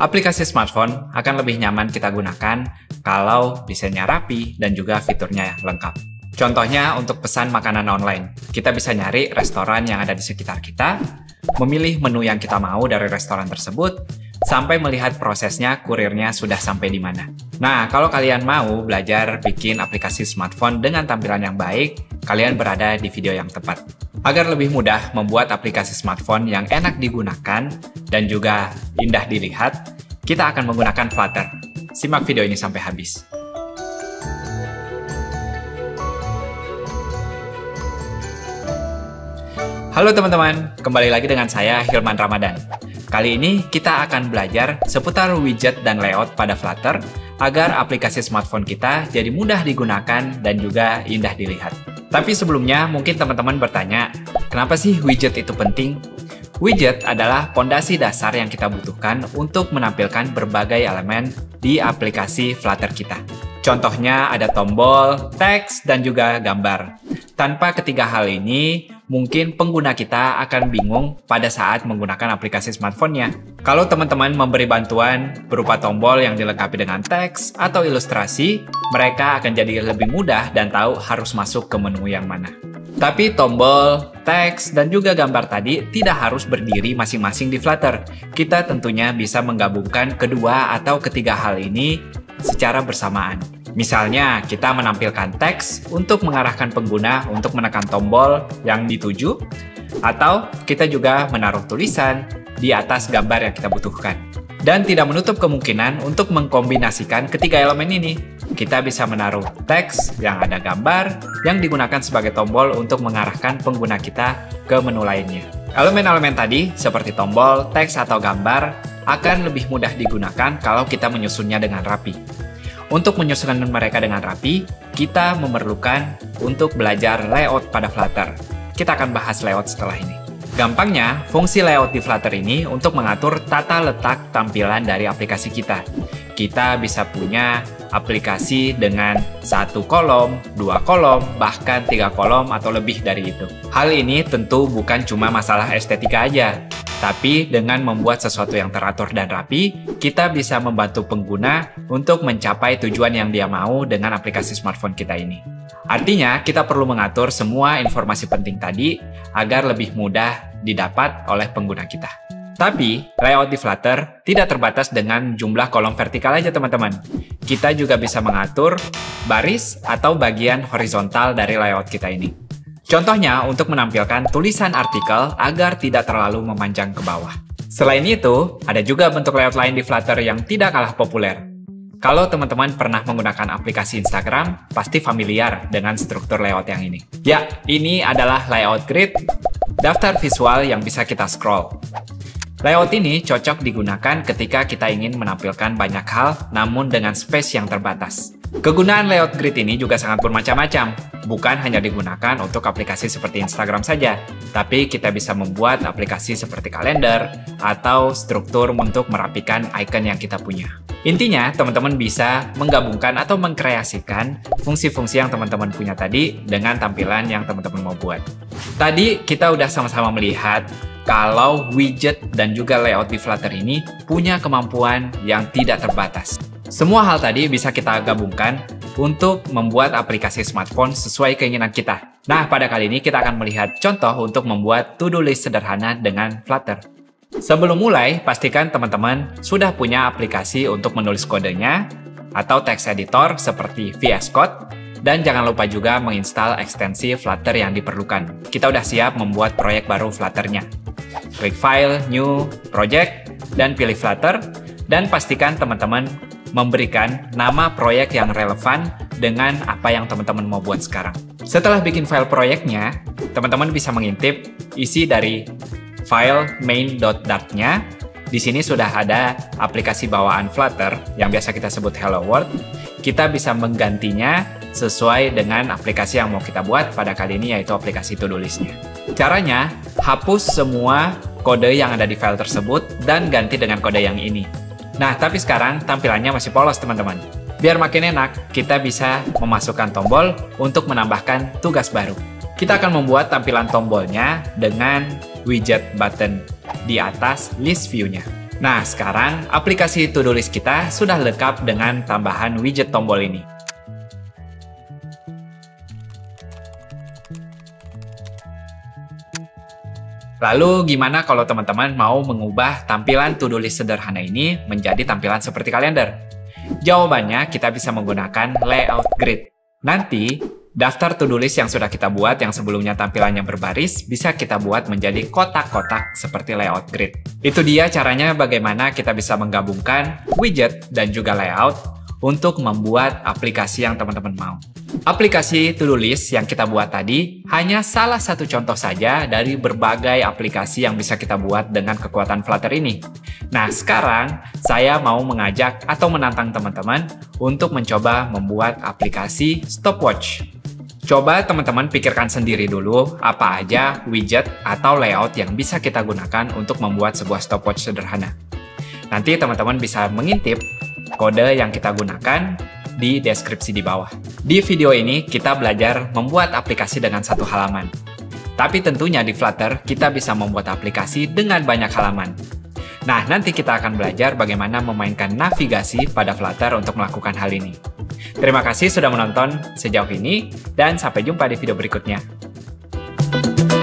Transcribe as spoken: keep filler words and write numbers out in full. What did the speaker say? Aplikasi smartphone akan lebih nyaman kita gunakan kalau desainnya rapi dan juga fiturnya lengkap. Contohnya untuk pesan makanan online, kita bisa nyari restoran yang ada di sekitar kita, memilih menu yang kita mau dari restoran tersebut, sampai melihat prosesnya kurirnya sudah sampai di mana. Nah, kalau kalian mau belajar bikin aplikasi smartphone dengan tampilan yang baik, kalian berada di video yang tepat. Agar lebih mudah membuat aplikasi smartphone yang enak digunakan dan juga indah dilihat, kita akan menggunakan Flutter. Simak video ini sampai habis. Halo teman-teman, kembali lagi dengan saya Hilman Ramadan. Kali ini kita akan belajar seputar widget dan layout pada Flutter agar aplikasi smartphone kita jadi mudah digunakan dan juga indah dilihat. Tapi sebelumnya mungkin teman-teman bertanya, kenapa sih widget itu penting? Widget adalah pondasi dasar yang kita butuhkan untuk menampilkan berbagai elemen di aplikasi Flutter kita. Contohnya ada tombol, teks, dan juga gambar. Tanpa ketiga hal ini, mungkin pengguna kita akan bingung pada saat menggunakan aplikasi smartphone-nya. Kalau teman-teman memberi bantuan berupa tombol yang dilengkapi dengan teks atau ilustrasi, mereka akan jadi lebih mudah dan tahu harus masuk ke menu yang mana. Tapi tombol, teks, dan juga gambar tadi tidak harus berdiri masing-masing di Flutter. Kita tentunya bisa menggabungkan kedua atau ketiga hal ini secara bersamaan. Misalnya, kita menampilkan teks untuk mengarahkan pengguna untuk menekan tombol yang dituju, atau kita juga menaruh tulisan di atas gambar yang kita butuhkan. Dan tidak menutup kemungkinan untuk mengkombinasikan ketiga elemen ini. Kita bisa menaruh teks yang ada gambar yang digunakan sebagai tombol untuk mengarahkan pengguna kita ke menu lainnya. Elemen-elemen tadi, seperti tombol, teks, atau gambar, akan lebih mudah digunakan kalau kita menyusunnya dengan rapi. Untuk menyusun mereka dengan rapi, kita memerlukan untuk belajar layout pada Flutter. Kita akan bahas layout setelah ini. Gampangnya, fungsi layout di Flutter ini untuk mengatur tata letak tampilan dari aplikasi kita. Kita bisa punya aplikasi dengan satu kolom, dua kolom, bahkan tiga kolom atau lebih dari itu. Hal ini tentu bukan cuma masalah estetika aja, tapi dengan membuat sesuatu yang teratur dan rapi, kita bisa membantu pengguna untuk mencapai tujuan yang dia mau dengan aplikasi smartphone kita ini. Artinya, kita perlu mengatur semua informasi penting tadi agar lebih mudah didapat oleh pengguna kita. Tapi, layout di Flutter tidak terbatas dengan jumlah kolom vertikal aja, teman-teman. Kita juga bisa mengatur baris atau bagian horizontal dari layout kita ini. Contohnya untuk menampilkan tulisan artikel agar tidak terlalu memanjang ke bawah. Selain itu, ada juga bentuk layout lain di Flutter yang tidak kalah populer. Kalau teman-teman pernah menggunakan aplikasi Instagram, pasti familiar dengan struktur layout yang ini. Ya, ini adalah layout grid, daftar visual yang bisa kita scroll. Layout ini cocok digunakan ketika kita ingin menampilkan banyak hal, namun dengan space yang terbatas. Kegunaan layout grid ini juga sangat bermacam-macam. Bukan hanya digunakan untuk aplikasi seperti Instagram saja, tapi kita bisa membuat aplikasi seperti kalender atau struktur untuk merapikan icon yang kita punya. Intinya, teman-teman bisa menggabungkan atau mengkreasikan fungsi-fungsi yang teman-teman punya tadi dengan tampilan yang teman-teman mau buat. Tadi kita udah sama-sama melihat kalau widget dan juga layout di Flutter ini punya kemampuan yang tidak terbatas. Semua hal tadi bisa kita gabungkan untuk membuat aplikasi smartphone sesuai keinginan kita. Nah, pada kali ini kita akan melihat contoh untuk membuat to-do list sederhana dengan Flutter. Sebelum mulai, pastikan teman-teman sudah punya aplikasi untuk menulis kodenya atau text editor seperti V S Code. Dan jangan lupa juga menginstal ekstensi Flutter yang diperlukan. Kita udah siap membuat proyek baru Flutter-nya. Klik File, New, Project, dan pilih Flutter. Dan pastikan teman-teman memberikan nama proyek yang relevan dengan apa yang teman-teman mau buat sekarang. Setelah bikin file proyeknya, teman-teman bisa mengintip isi dari file main.dart-nya. Di sini sudah ada aplikasi bawaan Flutter yang biasa kita sebut Hello World. Kita bisa menggantinya sesuai dengan aplikasi yang mau kita buat pada kali ini, yaitu aplikasi to-do list-nya. Caranya, hapus semua kode yang ada di file tersebut dan ganti dengan kode yang ini. Nah, tapi sekarang tampilannya masih polos, teman-teman. Biar makin enak, kita bisa memasukkan tombol untuk menambahkan tugas baru. Kita akan membuat tampilan tombolnya dengan widget button di atas list view-nya. Nah, sekarang aplikasi to-do list kita sudah lengkap dengan tambahan widget tombol ini. Lalu gimana kalau teman-teman mau mengubah tampilan to-do list sederhana ini menjadi tampilan seperti kalender? Jawabannya, kita bisa menggunakan layout grid. Nanti, daftar to-do list yang sudah kita buat yang sebelumnya tampilannya berbaris bisa kita buat menjadi kotak-kotak seperti layout grid. Itu dia caranya bagaimana kita bisa menggabungkan widget dan juga layout untuk membuat aplikasi yang teman-teman mau. Aplikasi to-do list yang kita buat tadi hanya salah satu contoh saja dari berbagai aplikasi yang bisa kita buat dengan kekuatan Flutter ini. Nah, sekarang saya mau mengajak atau menantang teman-teman untuk mencoba membuat aplikasi stopwatch. Coba teman-teman pikirkan sendiri dulu apa aja widget atau layout yang bisa kita gunakan untuk membuat sebuah stopwatch sederhana. Nanti teman-teman bisa mengintip kode yang kita gunakan di deskripsi di bawah. Di video ini, kita belajar membuat aplikasi dengan satu halaman. Tapi tentunya di Flutter, kita bisa membuat aplikasi dengan banyak halaman. Nah, nanti kita akan belajar bagaimana memainkan navigasi pada Flutter untuk melakukan hal ini. Terima kasih sudah menonton sejauh ini, dan sampai jumpa di video berikutnya.